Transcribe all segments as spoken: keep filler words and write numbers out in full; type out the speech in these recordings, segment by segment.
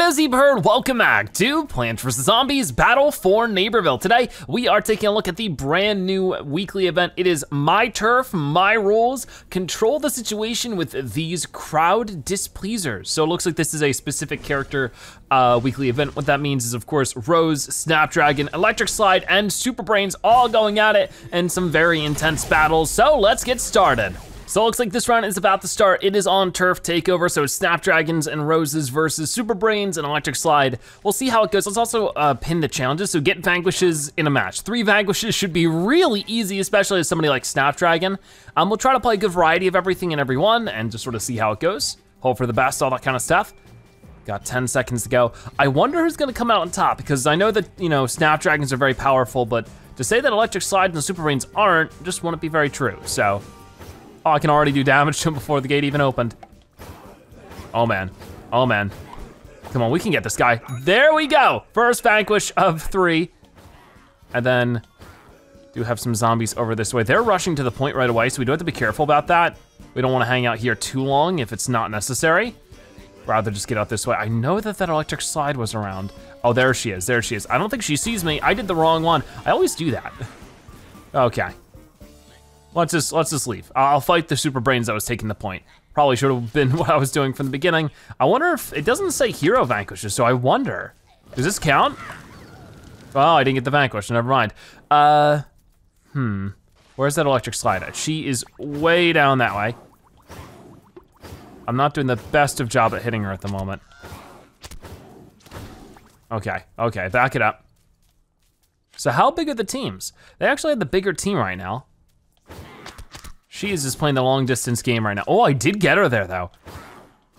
Hello Zebird, welcome back to Plants versus. Zombies Battle for Neighborville. Today, we are taking a look at the brand new weekly event. It is My Turf, My Rules. Control the situation with these crowd displeasers. So it looks like this is a specific character uh, weekly event. What that means is, of course, Rose, Snapdragon, Electric Slide, and Super Brainz all going at it and some very intense battles. So let's get started. So it looks like this round is about to start. It is on Turf Takeover, so it's Snapdragons and Roses versus Super Brainz and Electric Slide. We'll see how it goes. Let's also uh, pin the challenges, so get vanquishes in a match. Three vanquishes should be really easy, especially as somebody like Snapdragon. Um, we'll try to play a good variety of everything and everyone and just sort of see how it goes. Hope for the best, all that kind of stuff. Got ten seconds to go. I wonder who's gonna come out on top, because I know that, you know, Snapdragons are very powerful, but to say that Electric Slide and Super Brainz aren't just wouldn't be very true, so. Oh, I can already do damage to him before the gate even opened. Oh man, oh man. Come on, we can get this guy. There we go, first vanquish of three. And then, do have some zombies over this way. They're rushing to the point right away, so we do have to be careful about that. We don't wanna hang out here too long if it's not necessary. Rather just get out this way. I know that that Electric Slide was around. Oh, there she is, there she is. I don't think she sees me, I did the wrong one. I always do that. Okay. Let's just, let's just leave. I'll fight the Super Brainz that was taking the point. Probably should have been what I was doing from the beginning. I wonder if, it doesn't say hero vanquishes, so I wonder. Does this count? Oh, I didn't get the vanquish, never mind. Uh, hmm, where's that Electric Slide at? She is way down that way. I'm not doing the best of job at hitting her at the moment. Okay, okay, back it up. So how big are the teams? They actually have the bigger team right now. She is just playing the long distance game right now. Oh, I did get her there though.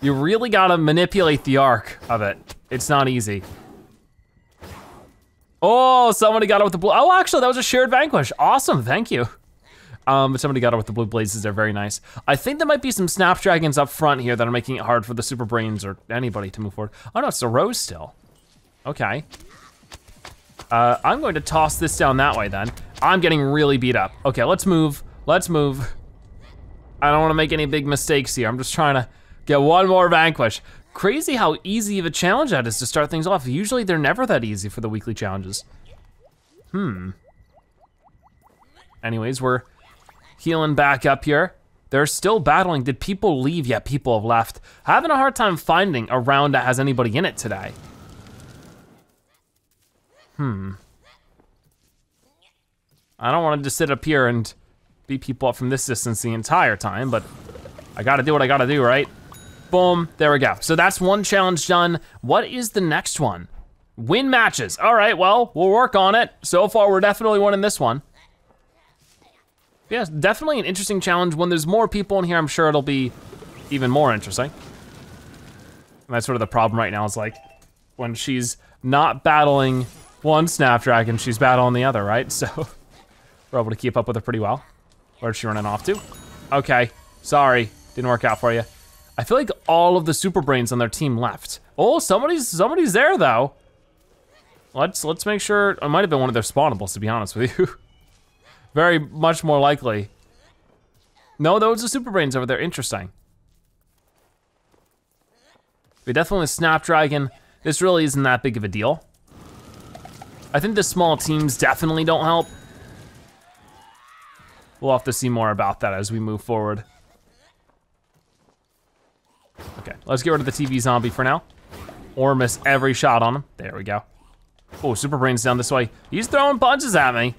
You really gotta manipulate the arc of it. It's not easy. Oh, somebody got her with the blue. Oh, actually, that was a shared vanquish. Awesome, thank you. Um, but somebody got her with the blue blazes. They're very nice. I think there might be some Snapdragons up front here that are making it hard for the Super Brainz or anybody to move forward. Oh no, it's a Rose still. Okay. Uh, I'm going to toss this down that way then. I'm getting really beat up. Okay, let's move, let's move. I don't wanna make any big mistakes here. I'm just trying to get one more vanquish. Crazy how easy of a challenge that is to start things off. Usually they're never that easy for the weekly challenges. Hmm. Anyways, we're healing back up here. They're still battling. Did people leave? Yeah, people have left. Having a hard time finding a round that has anybody in it today. Hmm. I don't wanna just sit up here and beat people up from this distance the entire time, but I gotta do what I gotta do, right? Boom, there we go. So that's one challenge done. What is the next one? Win matches. All right, well, we'll work on it. So far, we're definitely winning this one. Yeah, definitely an interesting challenge. When there's more people in here, I'm sure it'll be even more interesting. And that's sort of the problem right now is like, when she's not battling one Snapdragon, she's battling the other, right? So we're able to keep up with her pretty well. Where's she running off to? Okay, sorry, didn't work out for you. I feel like all of the Super Brainz on their team left. Oh, somebody's somebody's there though. Let's let's make sure, it might have been one of their spawnables, to be honest with you. Very much more likely. No, there was a Super Brainz over there, interesting. We definitely Snapdragon. This really isn't that big of a deal. I think the small teams definitely don't help. We'll have to see more about that as we move forward. Okay, let's get rid of the T V zombie for now. Or miss every shot on him. There we go. Oh, Super Brainz down this way. He's throwing punches at me.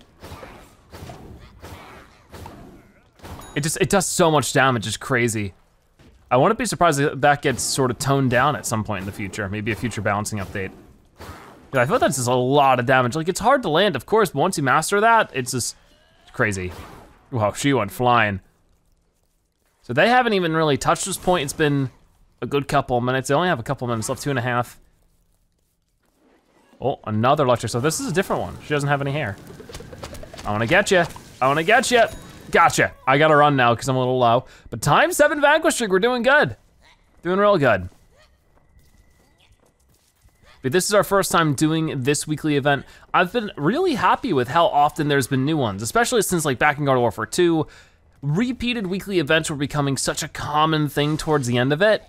It just, it does so much damage, it's crazy. I wouldn't be surprised if that gets sort of toned down at some point in the future. Maybe a future balancing update. Yeah, I feel that's just a lot of damage. Like, it's hard to land, of course, but once you master that, it's just crazy. Wow, she went flying. So they haven't even really touched this point. It's been a good couple of minutes. They only have a couple of minutes left, two and a half. Oh, another lecture. So this is a different one. She doesn't have any hair. I wanna get you. I wanna get you. Gotcha. I gotta run now because I'm a little low. But time seven vanquish streak. We're doing good. Doing real good. But this is our first time doing this weekly event. I've been really happy with how often there's been new ones, especially since like back in Garden Warfare two, repeated weekly events were becoming such a common thing towards the end of it.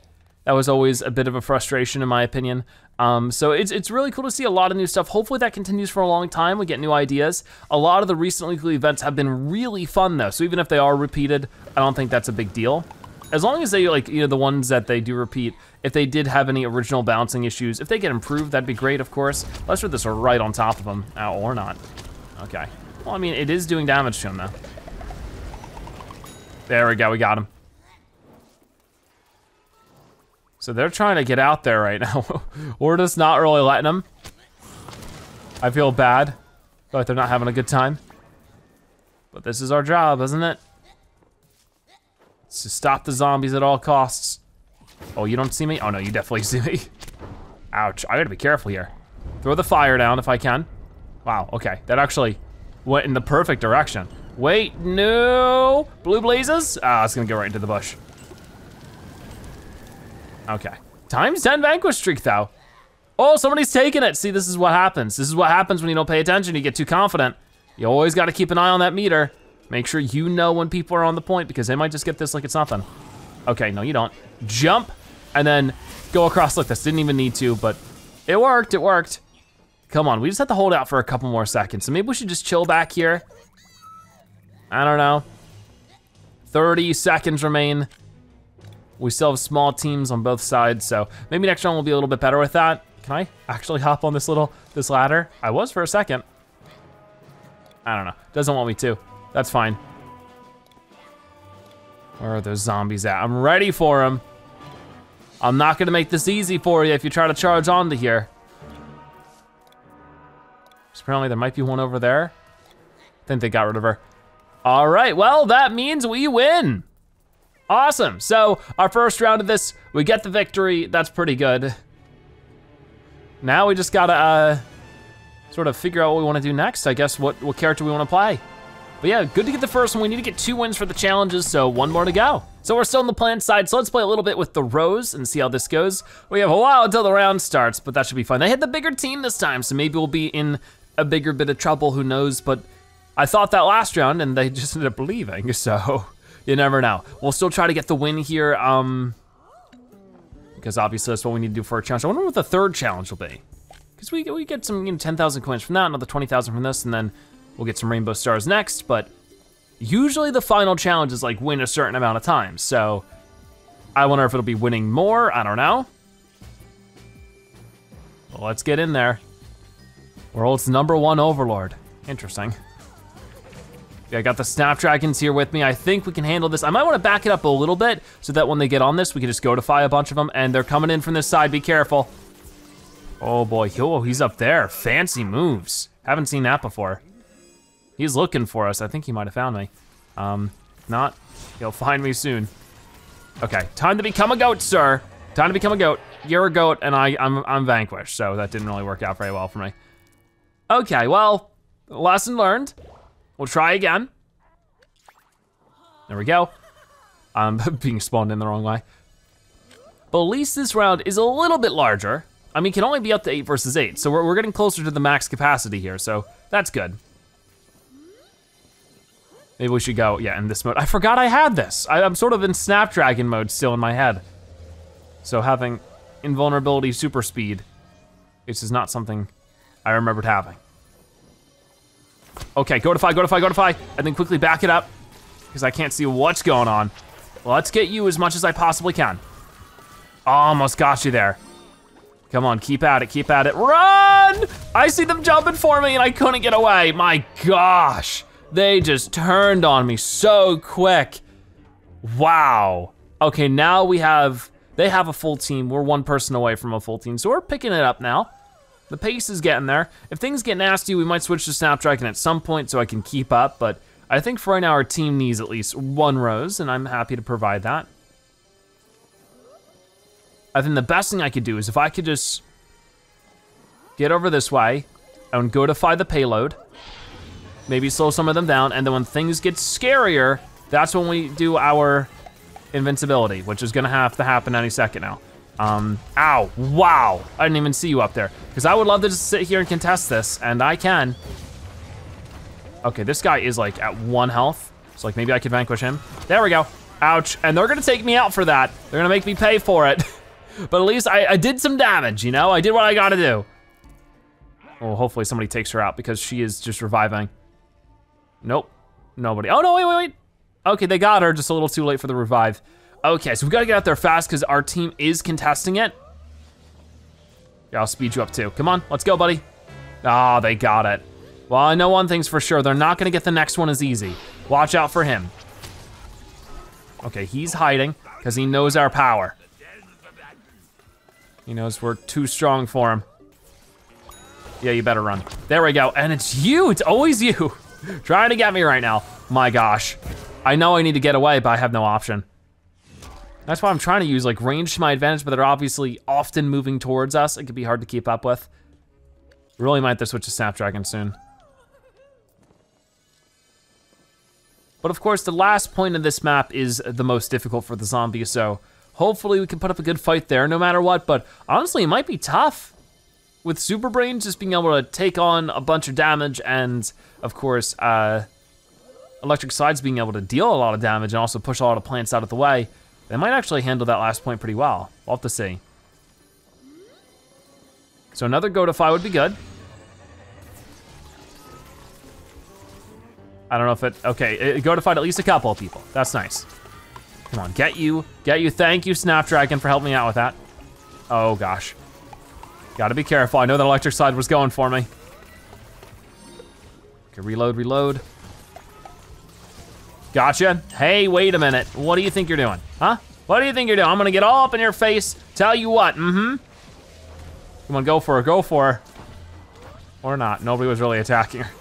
That was always a bit of a frustration in my opinion. Um, so it's, it's really cool to see a lot of new stuff. Hopefully that continues for a long time. We get new ideas. A lot of the recent weekly events have been really fun though. So even if they are repeated, I don't think that's a big deal. As long as they, like, you know, the ones that they do repeat, if they did have any original balancing issues, if they get improved, that'd be great, of course. Let's put this right on top of them. Ow, or not. Okay. Well, I mean, it is doing damage to him though. There we go, we got him. So they're trying to get out there right now. We're just not really letting them. I feel bad, but they're not having a good time. But this is our job, isn't it? It's to stop the zombies at all costs. Oh, you don't see me? Oh no, you definitely see me. Ouch, I gotta be careful here. Throw the fire down if I can. Wow, okay, that actually went in the perfect direction. Wait, no, blue blazes? Ah, it's gonna go right into the bush. Okay, times ten vanquish streak though. Oh, somebody's taking it. See, this is what happens. This is what happens when you don't pay attention, you get too confident. You always gotta keep an eye on that meter. Make sure you know when people are on the point because they might just get this like it's nothing. Okay, no you don't. Jump and then go across like this. Didn't even need to, but it worked, it worked. Come on, we just have to hold out for a couple more seconds. So maybe we should just chill back here. I don't know. thirty seconds remain. We still have small teams on both sides, so maybe next round we'll be a little bit better with that. Can I actually hop on this little, this ladder? I was for a second. I don't know, doesn't want me to. That's fine. Where are those zombies at? I'm ready for them. I'm not gonna make this easy for you if you try to charge onto here. So apparently there might be one over there. I think they got rid of her. All right, well, that means we win. Awesome, so our first round of this, we get the victory, that's pretty good. Now we just gotta uh, sort of figure out what we wanna do next, I guess, what, what character we wanna play. But yeah, good to get the first one, we need to get two wins for the challenges, so one more to go. So we're still on the plant side, so let's play a little bit with the Rose and see how this goes. We have a while until the round starts, but that should be fun. They had the bigger team this time, so maybe we'll be in a bigger bit of trouble, who knows, but I thought that last round and they just ended up leaving, so. You never know. We'll still try to get the win here, um, because obviously that's what we need to do for a challenge. I wonder what the third challenge will be. Because we, we get some, you know, ten thousand coins from that, another twenty thousand from this, and then we'll get some rainbow stars next, but usually the final challenge is like win a certain amount of time, so I wonder if it'll be winning more, I don't know. Well, let's get in there. World's number one overlord. Interesting. I got the Snapdragons here with me. I think we can handle this. I might wanna back it up a little bit so that when they get on this, we can just go-defy a bunch of them and they're coming in from this side, be careful. Oh boy, oh, he's up there. Fancy moves. Haven't seen that before. He's looking for us. I think he might've found me. Um, not, he'll find me soon. Okay, time to become a goat, sir. Time to become a goat. You're a goat and I, I'm, I'm vanquished, so that didn't really work out very well for me. Okay, well, lesson learned. We'll try again. There we go. I'm being spawned in the wrong way. But at least this round is a little bit larger. I mean, it can only be up to eight versus eight, so we're, we're getting closer to the max capacity here, so that's good. Maybe we should go, yeah, in this mode. I forgot I had this. I, I'm sort of in Snapdragon mode still in my head. So having invulnerability super speed, this is not something I remembered having. Okay, go to five, go to five, go to five, and then quickly back it up, because I can't see what's going on. Let's get you as much as I possibly can. Almost got you there. Come on, keep at it, keep at it, run! I see them jumping for me and I couldn't get away, my gosh. They just turned on me so quick. Wow. Okay, now we have, they have a full team, we're one person away from a full team, so we're picking it up now. The pace is getting there. If things get nasty, we might switch to Snapdragon at some point so I can keep up, but I think for right now our team needs at least one Rose and I'm happy to provide that. I think the best thing I could do is if I could just get over this way and go-defy the payload, maybe slow some of them down, and then when things get scarier, that's when we do our invincibility, which is gonna have to happen any second now. Um, ow, wow, I didn't even see you up there because I would love to just sit here and contest this and I can. Okay, this guy is like at one health. So like maybe I could vanquish him. There we go, ouch. And they're gonna take me out for that. They're gonna make me pay for it. But at least I, I did some damage, you know? I did what I gotta do. Well, hopefully somebody takes her out because she is just reviving. Nope, nobody. Oh no, wait, wait, wait. Okay, they got her, just a little too late for the revive. Okay, so we gotta get out there fast because our team is contesting it. Yeah, I'll speed you up too. Come on, let's go, buddy. Ah, oh, they got it. Well, I know one thing's for sure. They're not gonna get the next one as easy. Watch out for him. Okay, he's hiding because he knows our power. He knows we're too strong for him. Yeah, you better run. There we go, and it's you, it's always you. Trying to get me right now. My gosh. I know I need to get away, but I have no option. That's why I'm trying to use like range to my advantage, but they're obviously often moving towards us. It could be hard to keep up with. Really might have to switch to Snapdragon soon. But of course, the last point of this map is the most difficult for the zombie, so hopefully we can put up a good fight there no matter what, but honestly, it might be tough. With Super Brainz just being able to take on a bunch of damage and, of course, uh, Electric Slide's being able to deal a lot of damage and also push a lot of plants out of the way, they might actually handle that last point pretty well. We'll have to see. So another Godify would be good. I don't know if it, okay, it Godified at least a couple of people. That's nice. Come on, get you, get you. Thank you, Snapdragon, for helping me out with that. Oh, gosh. Gotta be careful, I know that Electric Slide was going for me. Okay, reload, reload. Gotcha. Hey, wait a minute. What do you think you're doing, huh? What do you think you're doing? I'm gonna get all up in your face, tell you what, mm-hmm. Come on, go for her, go for her. Or not, nobody was really attacking her.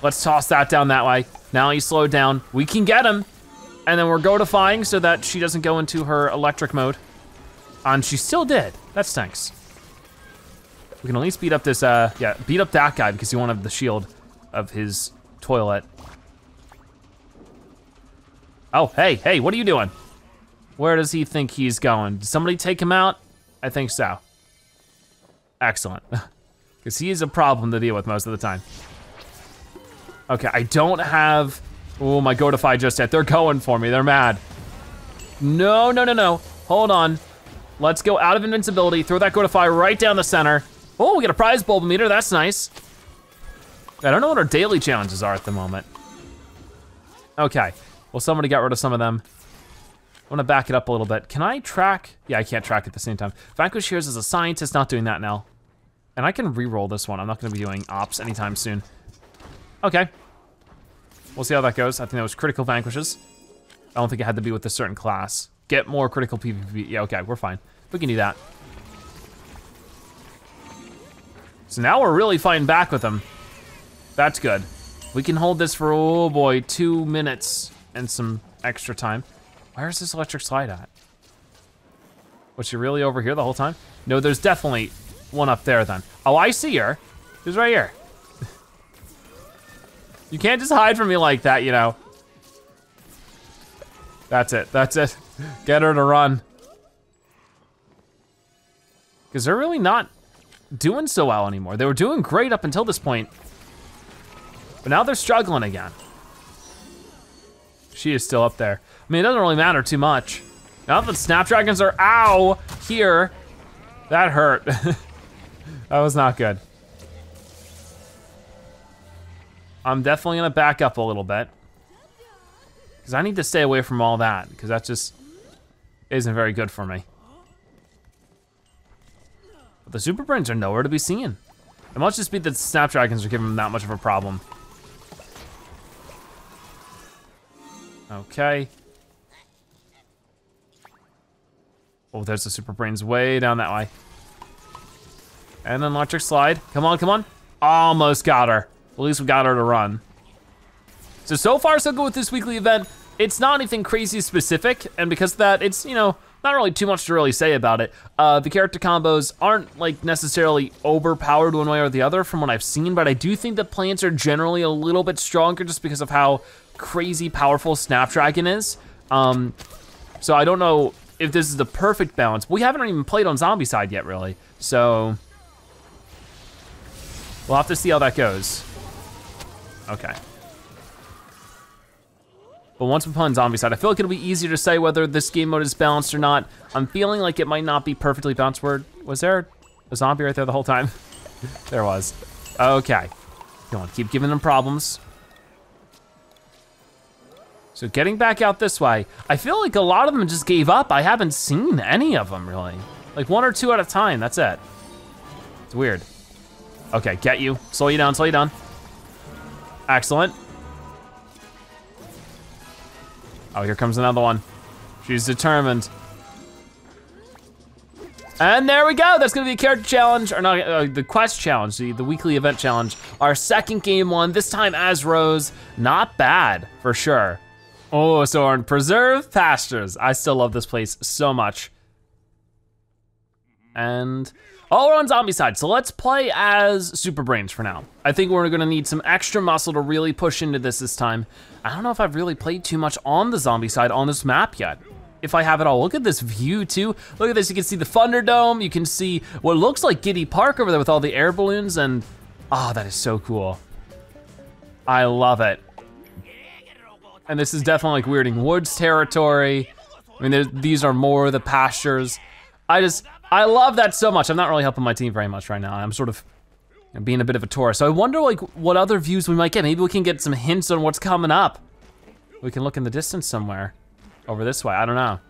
Let's toss that down that way. Now he's slowed down, we can get him. And then we're godifying so that she doesn't go into her electric mode. And she still did. That stinks. We can at least beat up this, uh, yeah, beat up that guy because he won't have the shield of his toilet. Oh, hey, hey, what are you doing? Where does he think he's going? Did somebody take him out? I think so. Excellent. Because he is a problem to deal with most of the time. Okay, I don't have, oh, my Godify just hit. They're going for me, they're mad. No, no, no, no, hold on. Let's go out of invincibility, throw that Godify right down the center. Oh, we get a prize Bulbameter, that's nice. I don't know what our daily challenges are at the moment. Okay, well somebody got rid of some of them. I'm gonna back it up a little bit. Can I track? Yeah, I can't track at the same time. Vanquish Heroes is a scientist, not doing that now. And I can re-roll this one, I'm not gonna be doing ops anytime soon. Okay, we'll see how that goes. I think that was critical vanquishes. I don't think it had to be with a certain class. Get more critical P V P. Yeah, okay, we're fine. We can do that. So now we're really fighting back with them. That's good. We can hold this for, oh boy, two minutes and some extra time. Where is this Electric Slide at? Was she really over here the whole time? No, there's definitely one up there then. Oh, I see her. She's right here. You can't just hide from me like that, you know. That's it, that's it. Get her to run. Because they're really not doing so well anymore. They were doing great up until this point, but now they're struggling again. She is still up there. I mean, it doesn't really matter too much. Now that Snapdragons are, ow, here. That hurt. That was not good. I'm definitely gonna back up a little bit. Because I need to stay away from all that, because that just isn't very good for me. But the Super Brainz are nowhere to be seen. It must just be that Snapdragons are giving them that much of a problem. Okay. Oh, there's the Super Brainz way down that way. And an Electric Slide. Come on, come on. Almost got her. At least we got her to run. So, so far so good with this weekly event. It's not anything crazy specific, and because of that, it's, you know, not really too much to really say about it. Uh, the character combos aren't like necessarily overpowered one way or the other from what I've seen, but I do think that plants are generally a little bit stronger just because of how crazy powerful Snapdragon is. Um, so I don't know if this is the perfect balance. We haven't even played on zombie side yet, really. So, we'll have to see how that goes. Okay. But once we're playing zombie side, I feel like it'll be easier to say whether this game mode is balanced or not. I'm feeling like it might not be perfectly balanced. Word, was there a zombie right there the whole time? There was. Okay, don't want to keep giving them problems. So getting back out this way, I feel like a lot of them just gave up. I haven't seen any of them really. Like one or two at a time, that's it. It's weird. Okay, get you, slow you down, slow you down. Excellent. Oh, here comes another one. She's determined. And there we go, that's gonna be a character challenge, or not, uh, the quest challenge, the, the weekly event challenge. Our second game one, this time as Rose. Not bad, for sure. Oh, so we're in Preserved Pastures. I still love this place so much. And, oh, we're on zombie side, so let's play as Super Brainz for now. I think we're gonna need some extra muscle to really push into this this time. I don't know if I've really played too much on the zombie side on this map yet, if I have it all. Look at this view too. Look at this, you can see the Thunderdome, you can see what looks like Giddy Park over there with all the air balloons, and, oh, that is so cool. I love it. And this is definitely like Weirding Woods territory. I mean, these are more the pastures. I just, I love that so much. I'm not really helping my team very much right now. I'm sort of being a bit of a tourist. So I wonder like what other views we might get. Maybe we can get some hints on what's coming up. We can look in the distance somewhere. Over this way, I don't know.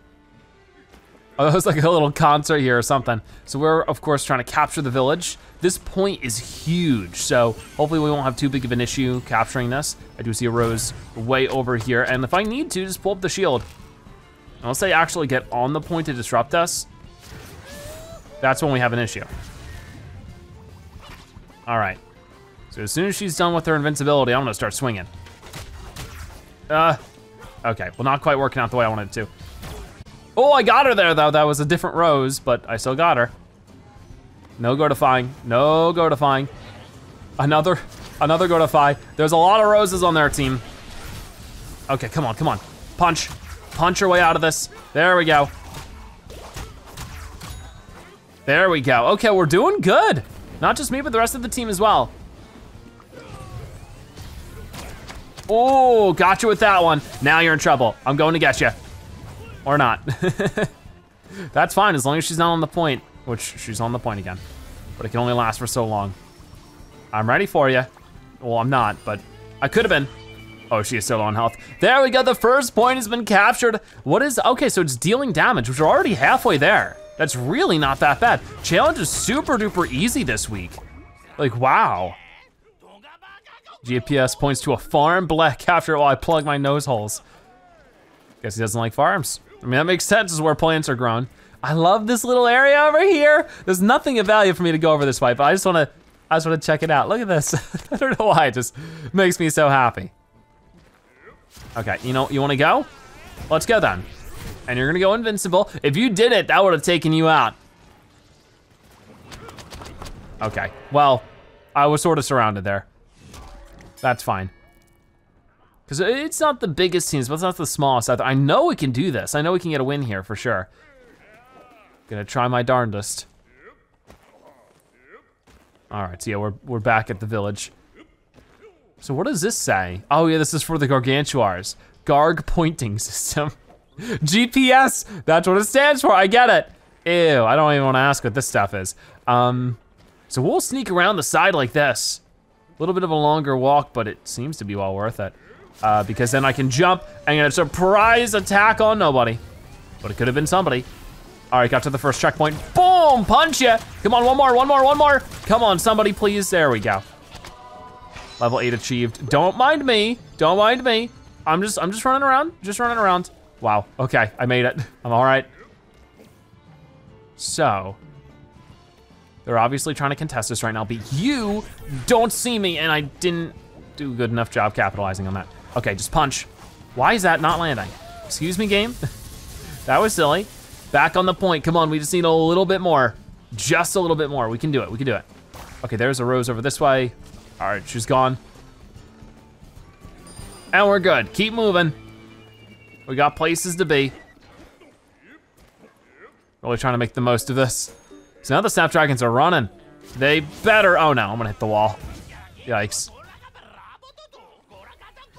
Oh, that was like a little concert here or something. So we're, of course, trying to capture the village. This point is huge, so hopefully we won't have too big of an issue capturing this. I do see a Rose way over here, and if I need to, just pull up the shield. Unless they actually get on the point to disrupt us, that's when we have an issue. All right, so as soon as she's done with her invincibility, I'm gonna start swinging. Uh. Okay, well not quite working out the way I wanted it to. Oh, I got her there though. That was a different Rose, but I still got her. No go-defying, no go-defying. Another, another go-defy. There's a lot of Roses on their team. Okay, come on, come on. Punch, punch your way out of this. There we go. There we go. Okay, we're doing good. Not just me, but the rest of the team as well. Oh, got you with that one. Now you're in trouble. I'm going to get you. Or not. That's fine, as long as she's not on the point, which she's on the point again, but it can only last for so long. I'm ready for you. Well, I'm not, but I could have been. Oh, she is still on health. There we go, the first point has been captured. What is, okay, so it's dealing damage, which we're already halfway there. That's really not that bad. Challenge is super duper easy this week. Like, wow. G P S points to a farm, black capture while I plug my nose holes. Guess he doesn't like farms. I mean, that makes sense, is where plants are grown. I love this little area over here. There's nothing of value for me to go over this way, but I just wanna, I just wanna check it out. Look at this. I don't know why, it just makes me so happy. Okay, you know, you wanna go? Let's go then. And you're gonna go invincible. If you did it, that would've taken you out. Okay, well, I was sort of surrounded there. That's fine. Because it's not the biggest teams, but it's not the smallest either. I know we can do this. I know we can get a win here for sure. Gonna try my darndest. All right, so yeah, we're, we're back at the village. So what does this say? Oh yeah, this is for the Gargantuars. Garg pointing system. G P S, that's what it stands for, I get it. Ew, I don't even wanna ask what this stuff is. Um, so we'll sneak around the side like this. A little bit of a longer walk, but it seems to be well worth it. Uh, because then I can jump and get a surprise attack on nobody. But it could have been somebody. All right, got to the first checkpoint. Boom, punch ya. Come on, one more, one more, one more. Come on, somebody please, there we go. Level eight achieved. Don't mind me, don't mind me. I'm just, I'm just running around, just running around. Wow, okay, I made it, I'm all right. So. They're obviously trying to contest us right now, but you don't see me, and I didn't do a good enough job capitalizing on that. Okay, just punch. Why is that not landing? Excuse me, game? That was silly. Back on the point, come on, we just need a little bit more. Just a little bit more, we can do it, we can do it. Okay, there's a Rose over this way. All right, she's gone. And we're good, keep moving. We got places to be. Really trying to make the most of this. So now the Snapdragons are running. They better, oh no, I'm gonna hit the wall. Yikes.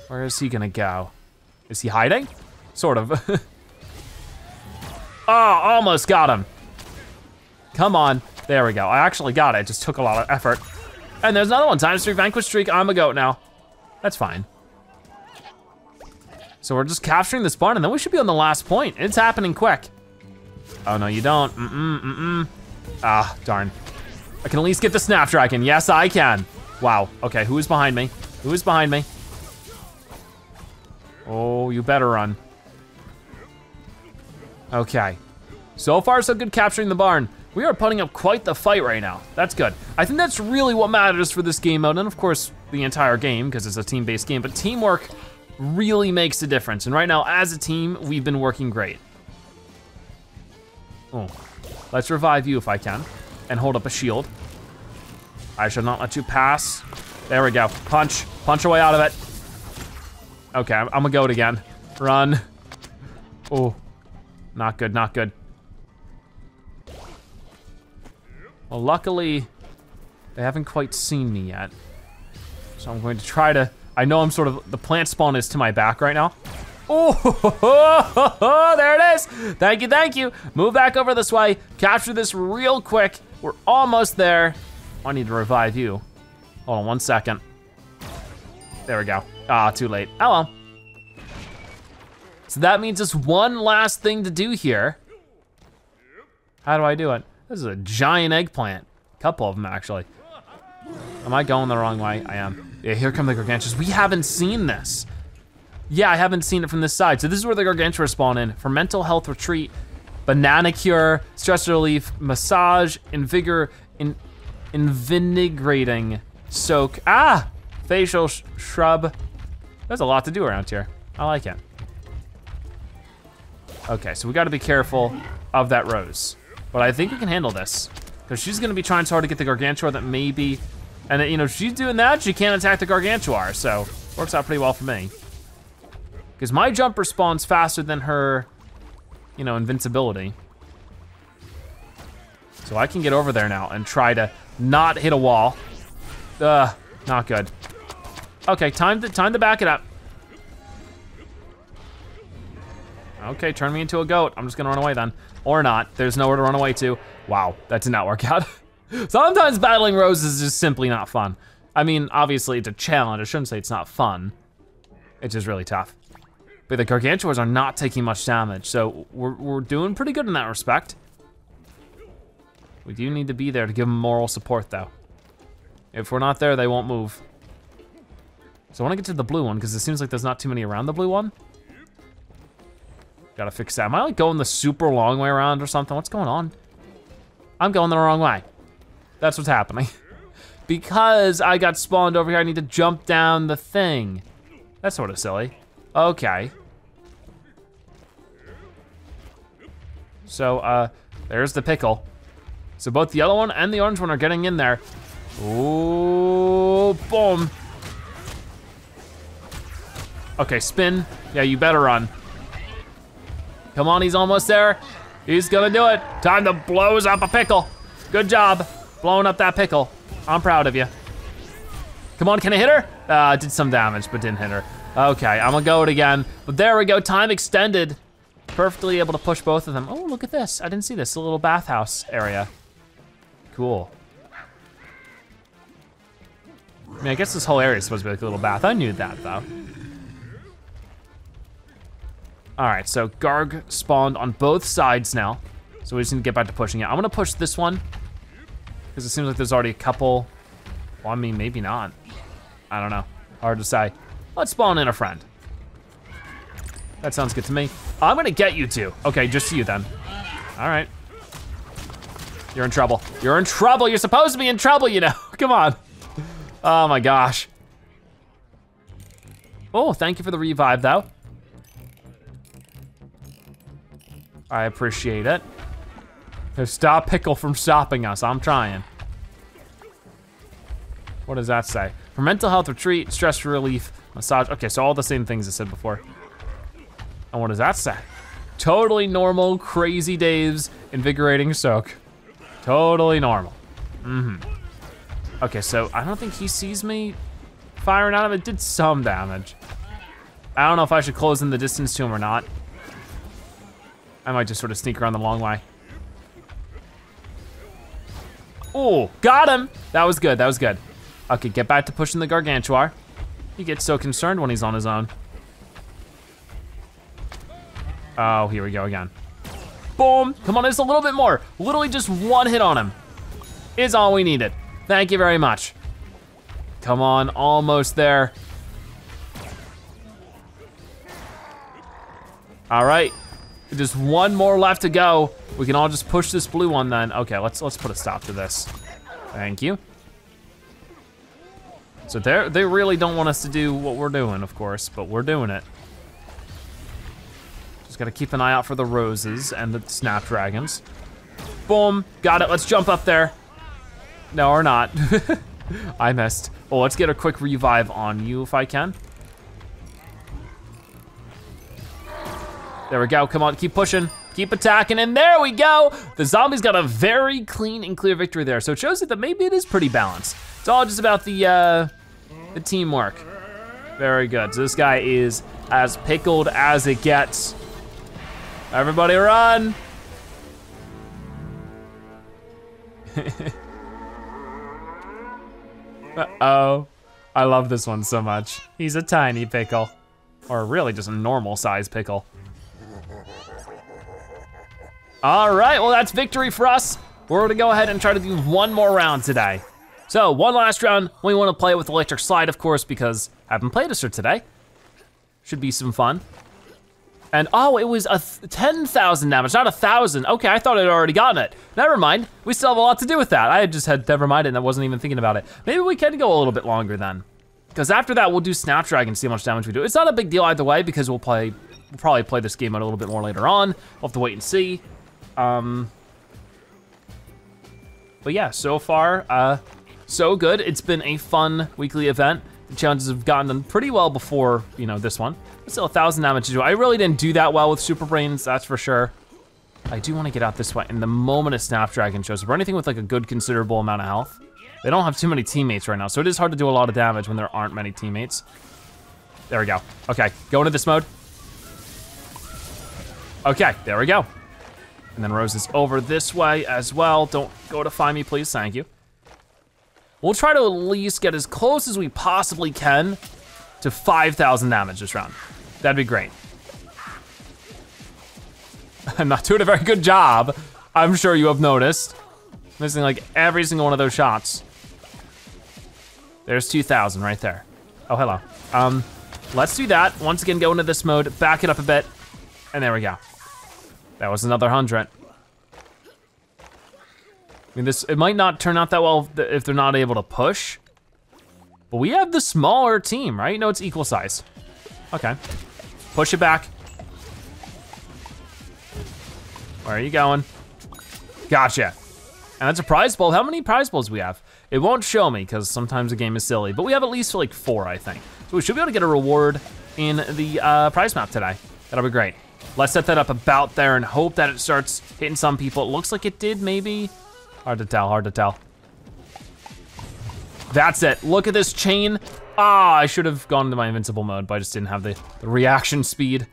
Where is he gonna go? Is he hiding? Sort of. Oh, almost got him. Come on. There we go. I actually got it. It just took a lot of effort. And there's another one. Times three vanquish streak. I'm a goat now. That's fine. So we're just capturing this barn, and then we should be on the last point. It's happening quick. Oh, no, you don't. Mm-mm, mm-mm. Ah, darn. I can at least get the Snapdragon. Yes, I can. Wow. Okay, who is behind me? Who is behind me? Oh, you better run. Okay. So far, so good capturing the barn. We are putting up quite the fight right now. That's good. I think that's really what matters for this game mode, and of course, the entire game, because it's a team-based game, but teamwork really makes a difference. And right now, as a team, we've been working great. Oh, let's revive you if I can, and hold up a shield. I shall not let you pass. There we go, punch, punch away out of it. Okay, I'm, I'm a goat again, run. Oh, not good, not good. Well, luckily, they haven't quite seen me yet. So I'm going to try to, I know I'm sort of, the plant spawn is to my back right now. Oh, there it is. Thank you, thank you. Move back over this way, capture this real quick. We're almost there. I need to revive you. Hold on one second. There we go. Ah, too late. Oh well. So that means just one last thing to do here. How do I do it? This is a giant eggplant. A couple of them, actually. Am I going the wrong way? I am. Yeah, here come the gargantuas. We haven't seen this. Yeah, I haven't seen it from this side. So this is where the gargantua spawn in. For mental health retreat, banana cure, stress relief, massage, invigor, in, invigorating, soak. Ah, facial sh shrub. There's a lot to do around here. I like it. Okay, so we gotta be careful of that Rose. But I think we can handle this. Because she's gonna be trying so hard to get the Gargantua that maybe, and you know, if she's doing that, she can't attack the Gargantua, so works out pretty well for me. Because my jump respawns faster than her, you know, invincibility. So I can get over there now and try to not hit a wall. Ugh, not good. Okay, time to, time to back it up. Okay, turn me into a goat. I'm just gonna run away then. Or not, there's nowhere to run away to. Wow, that did not work out. Sometimes battling Rose is just simply not fun. I mean, obviously it's a challenge. I shouldn't say it's not fun. It's just really tough. But the Gargantuas are not taking much damage, so we're, we're doing pretty good in that respect. We do need to be there to give them moral support though. If we're not there, they won't move. So I wanna get to the blue one because it seems like there's not too many around the blue one. Gotta fix that. Am I like going the super long way around or something? What's going on? I'm going the wrong way. That's what's happening. Because I got spawned over here, I need to jump down the thing. That's sort of silly. Okay. So uh, there's the pickle. So both the yellow one and the orange one are getting in there. Ooh, boom. Okay, spin. Yeah, you better run. Come on, he's almost there. He's gonna do it. Time to blows up a pickle. Good job, blowing up that pickle. I'm proud of you. Come on, can I hit her? Uh, did some damage, but didn't hit her. Okay, I'm gonna go it again. But there we go, time extended. Perfectly able to push both of them. Oh, look at this, I didn't see this, a little bathhouse area. Cool. I mean, I guess this whole area is supposed to be like a little bath. I knew that though. All right, so Garg spawned on both sides now. So we just need to get back to pushing it. I'm gonna push this one, because it seems like there's already a couple. Well, I mean, maybe not. I don't know, hard to say. Let's spawn in a friend. That sounds good to me. I'm gonna get you two. Okay, just see you then. All right. You're in trouble. You're in trouble, you're supposed to be in trouble, you know. Come on. Oh my gosh. Oh, thank you for the revive though. I appreciate it. So stop pickle from stopping us, I'm trying. What does that say? For mental health retreat, stress relief, massage. Okay, so all the same things I said before. And what does that say? Totally normal, crazy days, invigorating soak. Totally normal. Mm-hmm. Okay, so I don't think he sees me firing at him. It did some damage. I don't know if I should close in the distance to him or not. I might just sort of sneak around the long way. Oh, got him! That was good, that was good. Okay, get back to pushing the Gargantuar. He gets so concerned when he's on his own. Oh, here we go again. Boom, come on, just a little bit more. Literally just one hit on him is all we needed. Thank you very much. Come on, almost there. All right, just one more left to go. We can all just push this blue one then. Okay, let's let's put a stop to this. Thank you. So they they really don't want us to do what we're doing, of course, but we're doing it. Just gotta keep an eye out for the roses and the snapdragons. Boom, got it, let's jump up there. No, or not. I missed. Oh, let's get a quick revive on you if I can. There we go, come on, keep pushing. Keep attacking, and there we go. The zombies got a very clean and clear victory there. So it shows that maybe it is pretty balanced. It's all just about the, uh, the teamwork. Very good, so this guy is as pickled as it gets. Everybody run. Uh-oh, I love this one so much. He's a tiny pickle, or really just a normal size pickle. All right, well that's victory for us. We're gonna go ahead and try to do one more round today. So one last round, we wanna play with Electric Slide, of course, because I haven't played this today. Should be some fun. And oh, it was a ten thousand damage, not a thousand. Okay, I thought I'd already gotten it. Never mind, we still have a lot to do with that. I just had never mind it and I wasn't even thinking about it. Maybe we can go a little bit longer then. Because after that, we'll do Snapdragon, see how much damage we do. It's not a big deal either way because we'll play, we'll probably play this game out a little bit more later on. We'll have to wait and see. Um, but yeah, so far, uh, so good. It's been a fun weekly event. The challenges have gotten done pretty well before, you know, this one. But still a thousand damage to do. I really didn't do that well with Super Brainz, that's for sure. I do wanna get out this way. And the moment a Snapdragon shows up, or anything with like a good considerable amount of health, they don't have too many teammates right now, so it is hard to do a lot of damage when there aren't many teammates. There we go. Okay, go into this mode. Okay, there we go. And then Rose is over this way as well. Don't go to find me, please, thank you. We'll try to at least get as close as we possibly can to five thousand damage this round. That'd be great. I'm not doing a very good job. I'm sure you have noticed. Missing like every single one of those shots. There's two thousand right there. Oh, hello. Um, let's do that. Once again, go into this mode, back it up a bit, and there we go. That was another hundred. I mean, this, it might not turn out that well if they're not able to push, but we have the smaller team, right? No, it's equal size. Okay, push it back. Where are you going? Gotcha. And that's a prize bowl. How many prize bowls do we have? It won't show me, because sometimes the game is silly, but we have at least like four, I think. So we should be able to get a reward in the uh, prize map today. That'll be great. Let's set that up about there and hope that it starts hitting some people. It looks like it did, maybe. Hard to tell, hard to tell. That's it, look at this chain. Ah, I should have gone into my invincible mode, but I just didn't have the, the reaction speed.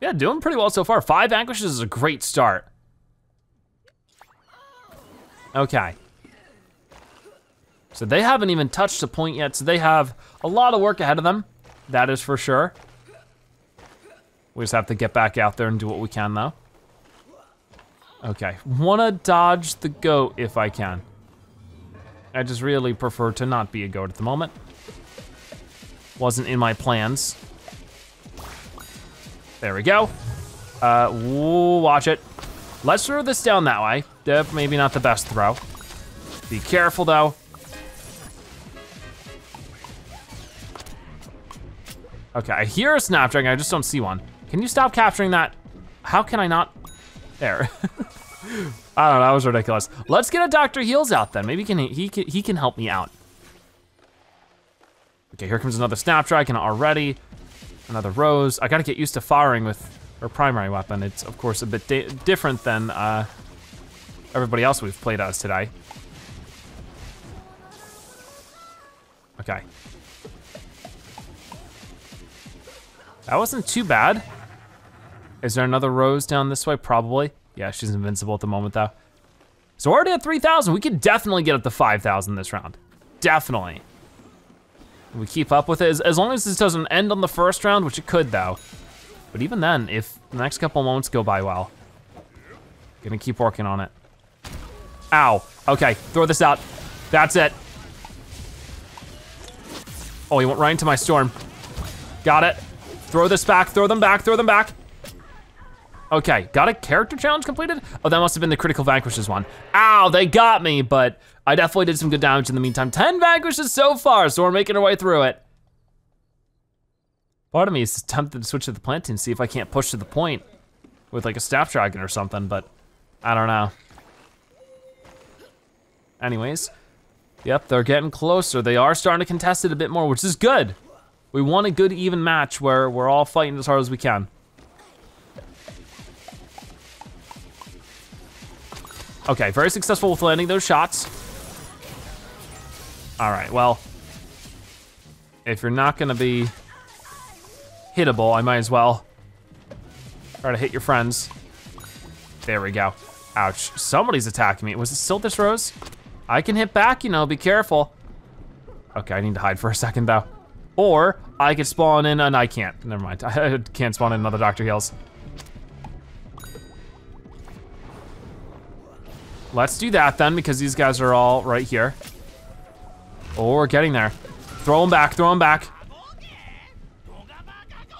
Yeah, doing pretty well so far. Five vanquishes is a great start. Okay. So they haven't even touched the point yet, so they have a lot of work ahead of them. That is for sure. We just have to get back out there and do what we can though. Okay, wanna dodge the goat if I can. I just really prefer to not be a goat at the moment. Wasn't in my plans. There we go. Uh, ooh, watch it. Let's throw this down that way. Yep, maybe not the best throw. Be careful though. Okay, I hear a Snapdragon, I just don't see one. Can you stop capturing that? How can I not? There. I don't know, that was ridiculous. Let's get a Doctor Heals out then. Maybe can he, he, can, he can help me out. Okay, here comes another Snapdragon already. Another Rose. I gotta get used to firing with her primary weapon. It's of course a bit di different than uh, everybody else we've played as today. Okay. That wasn't too bad. Is there another Rose down this way? Probably. Yeah, she's invincible at the moment though. So we're already at three thousand. We could definitely get up to five thousand this round. Definitely. We keep up with it, as, as long as this doesn't end on the first round, which it could though. But even then, if the next couple moments go by well, gonna keep working on it. Ow, okay, throw this out. That's it. Oh, he went right into my storm. Got it. Throw this back, throw them back, throw them back. Okay, got a character challenge completed? Oh, that must have been the Critical Vanquishes one. Ow, they got me, but I definitely did some good damage in the meantime. ten Vanquishes so far, so we're making our way through it. Part of me is tempted to switch to the plant team, see if I can't push to the point with like a Snapdragon or something, but I don't know. Anyways, yep, they're getting closer. They are starting to contest it a bit more, which is good. We want a good even match where we're all fighting as hard as we can. Okay, very successful with landing those shots. All right, well, if you're not gonna be hittable, I might as well try to hit your friends. There we go. Ouch, somebody's attacking me. Was it still this Rose? I can hit back, you know, be careful. Okay, I need to hide for a second though. Or I could spawn in, and I can't, never mind. I can't spawn in another Doctor Heals. Let's do that then, because these guys are all right here. Oh, we're getting there. Throw him back, throw him back.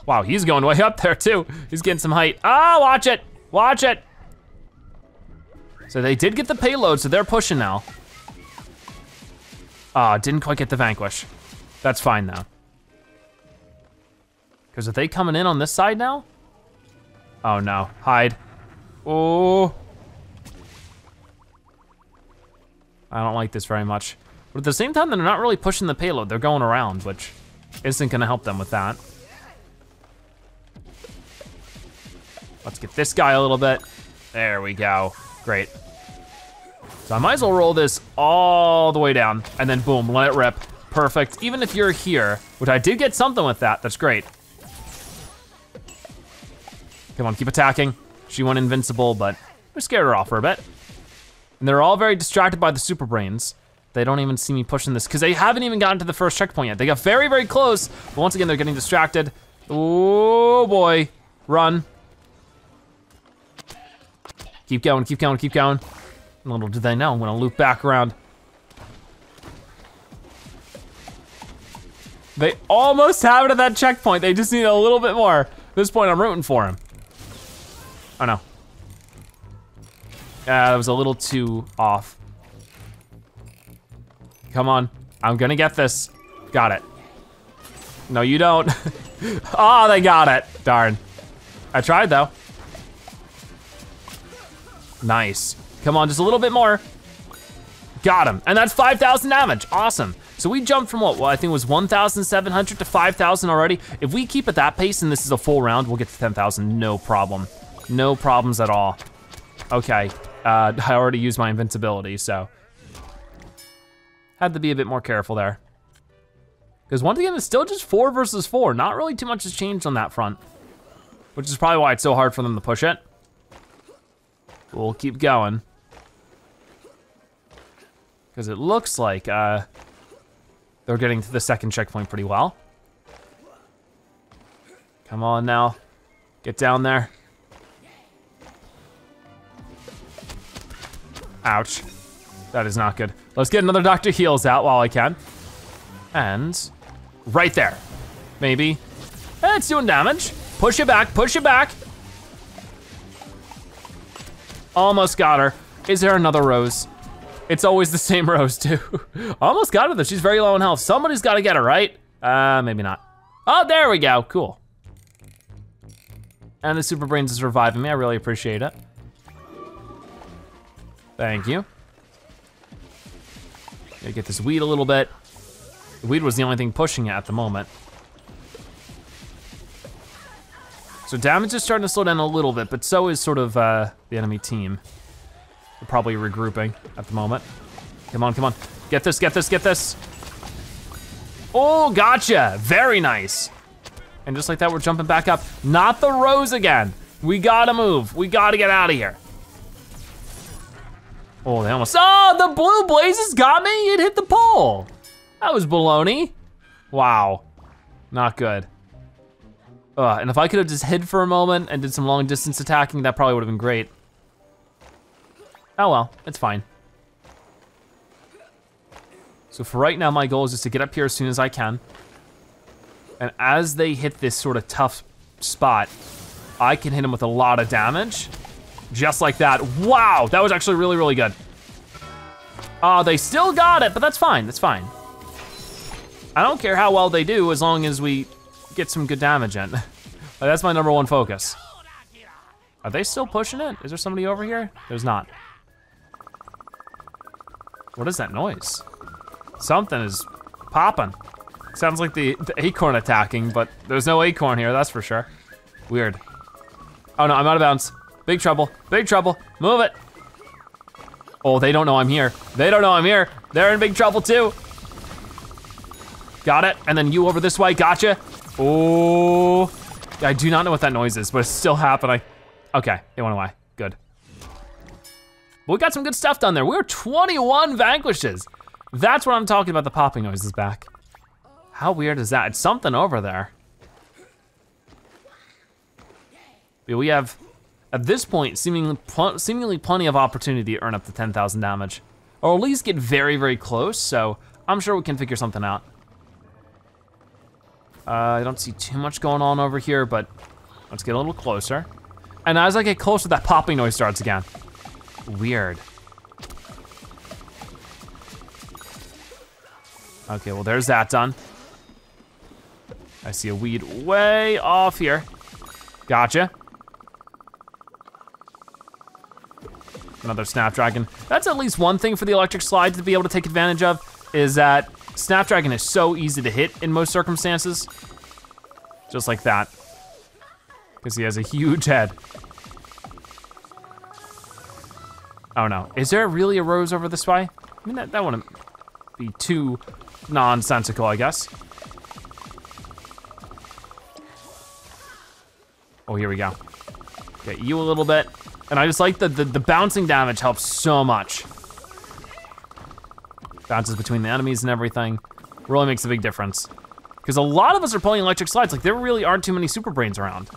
Wow, he's going way up there too. He's getting some height. Ah, oh, watch it, watch it. So they did get the payload, so they're pushing now. Ah, oh, didn't quite get the vanquish. That's fine though. Because are they coming in on this side now? Oh no, hide. Oh. I don't like this very much. But at the same time, they're not really pushing the payload. They're going around, which isn't gonna help them with that. Let's get this guy a little bit. There we go, great. So I might as well roll this all the way down and then boom, let it rip, perfect. Even if you're here, which I did get something with that, that's great. Come on, keep attacking. She went invincible, but we scared her off for a bit. And they're all very distracted by the Super Brainz. They don't even see me pushing this because they haven't even gotten to the first checkpoint yet. They got very, very close, but once again, they're getting distracted. Oh boy, run. Keep going, keep going, keep going. Little do they know, I'm gonna loop back around. They almost have it at that checkpoint. They just need a little bit more. At this point, I'm rooting for him. Oh no. Uh, it was a little too off. Come on, I'm gonna get this. Got it. No, you don't. Oh, they got it, darn. I tried though. Nice, come on, just a little bit more. Got him, and that's five thousand damage, awesome. So we jumped from what, well, I think it was one thousand seven hundred to five thousand already. If we keep at that pace and this is a full round, we'll get to ten thousand, no problem. No problems at all. Okay, uh, I already used my invincibility, so. Had to be a bit more careful there. Because once again, it's still just four versus four. Not really too much has changed on that front, which is probably why it's so hard for them to push it. We'll keep going. Because it looks like uh, they're getting to the second checkpoint pretty well. Come on now, get down there. Ouch, that is not good. Let's get another Doctor Heals out while I can. And right there, maybe. And it's doing damage. Push it back, push it back. Almost got her. Is there another Rose? It's always the same Rose too. Almost got her though, she's very low in health. Somebody's gotta get her, right? Uh, maybe not. Oh, there we go, cool. And the Super Brainz is reviving me, I really appreciate it. Thank you. Gotta get this weed a little bit. The weed was the only thing pushing it at the moment. So damage is starting to slow down a little bit, but so is sort of uh, the enemy team. They're probably regrouping at the moment. Come on, come on. Get this, get this, get this. Oh, gotcha, very nice. And just like that, we're jumping back up. Not the Rose again. We gotta move. We gotta get out of here. Oh, they almost, oh, the blue blazes got me. It hit the pole. That was baloney. Wow, not good. Ugh, and if I could have just hid for a moment and did some long distance attacking, that probably would have been great. Oh well, it's fine. So for right now, my goal is just to get up here as soon as I can. And as they hit this sort of tough spot, I can hit them with a lot of damage. Just like that. Wow, that was actually really, really good. Oh, they still got it, but that's fine, that's fine. I don't care how well they do as long as we get some good damage in. That's my number one focus. Are they still pushing it? Is there somebody over here? There's not. What is that noise? Something is popping. Sounds like the, the acorn attacking, but there's no acorn here, that's for sure. Weird. Oh no, I'm out of bounds. Big trouble, big trouble, move it. Oh, they don't know I'm here. They don't know I'm here. They're in big trouble too. Got it, and then you over this way, gotcha. Oh, I do not know what that noise is, but it's still happening. Okay, it went away, good. But we got some good stuff done there. We were twenty-one vanquishes. That's what I'm talking about, the popping noise is back. How weird is that? It's something over there. But we have, at this point, seemingly, pl seemingly plenty of opportunity to earn up to ten thousand damage. Or at least get very, very close, so I'm sure we can figure something out. Uh, I don't see too much going on over here, but let's get a little closer. And as I get closer, that popping noise starts again. Weird. Okay, well there's that done. I see a weed way off here. Gotcha. Another Snapdragon. That's at least one thing for the Electric Slide to be able to take advantage of, is that Snapdragon is so easy to hit in most circumstances. Just like that. Because he has a huge head. Oh no, is there really a Rose over this way? I mean, that, that wouldn't be too nonsensical, I guess. Oh, here we go. Get you a little bit. And I just like that the, the bouncing damage helps so much. Bounces between the enemies and everything. Really makes a big difference. Because a lot of us are playing Electric Slides, like there really aren't too many Super Brainz around.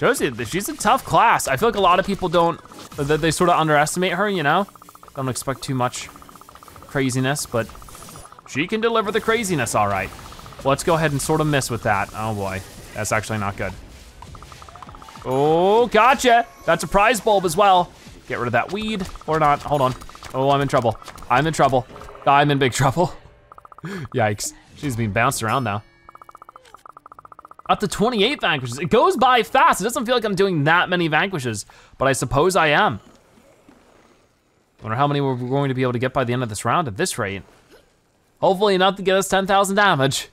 Shows you, she's a tough class. I feel like a lot of people don't, they, they sort of underestimate her, you know? Don't expect too much craziness, but she can deliver the craziness all right. Let's go ahead and sort of miss with that. Oh boy, that's actually not good. Oh, gotcha. That's a prize bulb as well. Get rid of that weed, or not, hold on. Oh, I'm in trouble, I'm in trouble. I'm in big trouble. Yikes, she's being bounced around now. Up to twenty-eight vanquishes, it goes by fast. It doesn't feel like I'm doing that many vanquishes, but I suppose I am. Wonder how many we're going to be able to get by the end of this round at this rate. Hopefully enough to get us ten thousand damage.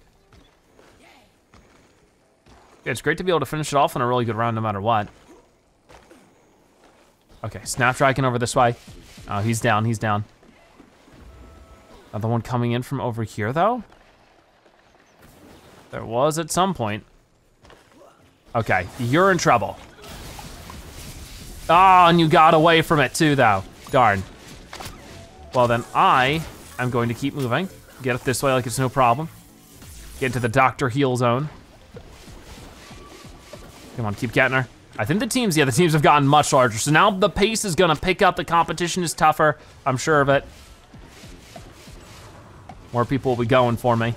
Yeah, it's great to be able to finish it off on a really good round no matter what. Okay, Snapdragon over this way. Oh, he's down, he's down. Another one coming in from over here though? There was at some point. Okay, you're in trouble. Ah, oh, and you got away from it too though. Darn. Well then I am going to keep moving. Get up this way like it's no problem. Get into the Doctor Heal zone. Come on, keep getting her. I think the teams, yeah, the teams have gotten much larger. So now the pace is gonna pick up, the competition is tougher. I'm sure of it. More people will be going for me.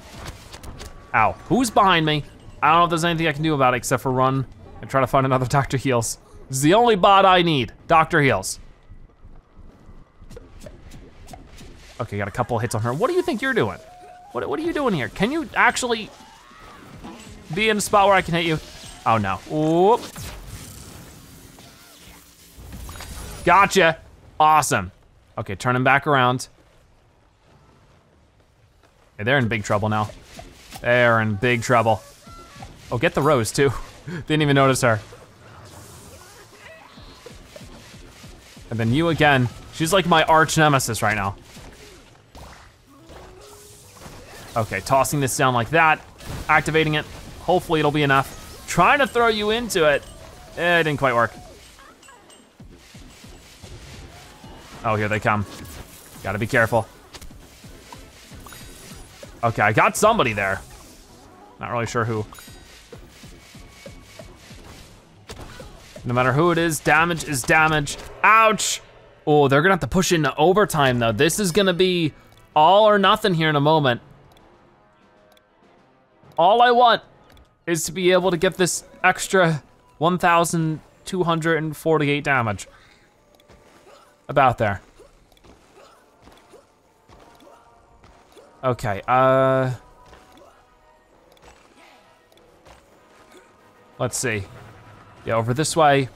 Ow, who's behind me? I don't know if there's anything I can do about it except for run and try to find another Doctor Heals. This is the only bot I need, Doctor Heals. Okay, got a couple hits on her. What do you think you're doing? What, what are you doing here? Can you actually be in a spot where I can hit you? Oh no, whoop. Gotcha, awesome. Okay, turn him back around. Hey, they're in big trouble now. They're in big trouble. Oh, get the Rose too. Didn't even notice her. And then you again. She's like my arch nemesis right now. Okay, tossing this down like that, activating it. Hopefully it'll be enough. Trying to throw you into it. Eh, it didn't quite work. Oh, here they come. Gotta be careful. Okay, I got somebody there. Not really sure who. No matter who it is, damage is damage. Ouch! Oh, they're gonna have to push into overtime though. This is gonna be all or nothing here in a moment. All I want is to be able to get this extra one thousand two hundred forty-eight damage. About there. Okay, uh. Let's see. Yeah, over this way.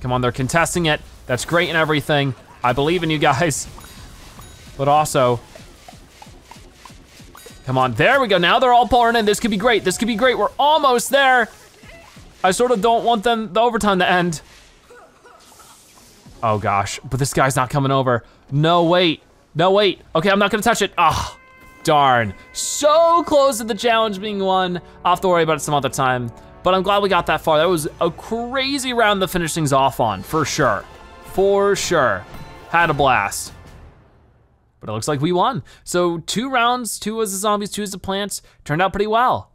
Come on, they're contesting it. That's great and everything. I believe in you guys. But also, come on, there we go. Now they're all pouring in. This could be great. This could be great. We're almost there. I sort of don't want them, the overtime to end. Oh gosh, but this guy's not coming over. No, wait, no, wait. Okay, I'm not gonna touch it. Ah, oh, darn. So close to the challenge being won. I'll have to worry about it some other time. But I'm glad we got that far. That was a crazy round to finish things off on, for sure. For sure. Had a blast. But it looks like we won. So two rounds, two was the zombies, two was the plants, turned out pretty well.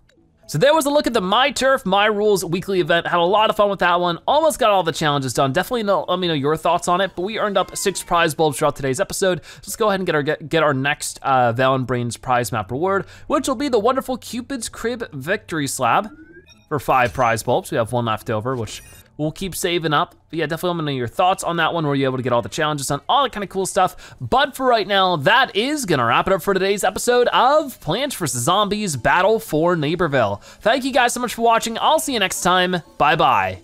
So there was a look at the My Turf, My Rules weekly event. Had a lot of fun with that one. Almost got all the challenges done. Definitely know, let me know your thoughts on it, but we earned up six prize bulbs throughout today's episode. Let's go ahead and get our get, get our next uh, Weirding Woods prize map reward, which will be the wonderful Cupid's Crib Victory Slab. For five prize bulbs, we have one left over, which we'll keep saving up. But yeah, definitely let me know your thoughts on that one. Were you able to get all the challenges done, all that kind of cool stuff? But for right now, that is gonna wrap it up for today's episode of Plants versus. Zombies Battle for Neighborville. Thank you guys so much for watching. I'll see you next time. Bye-bye.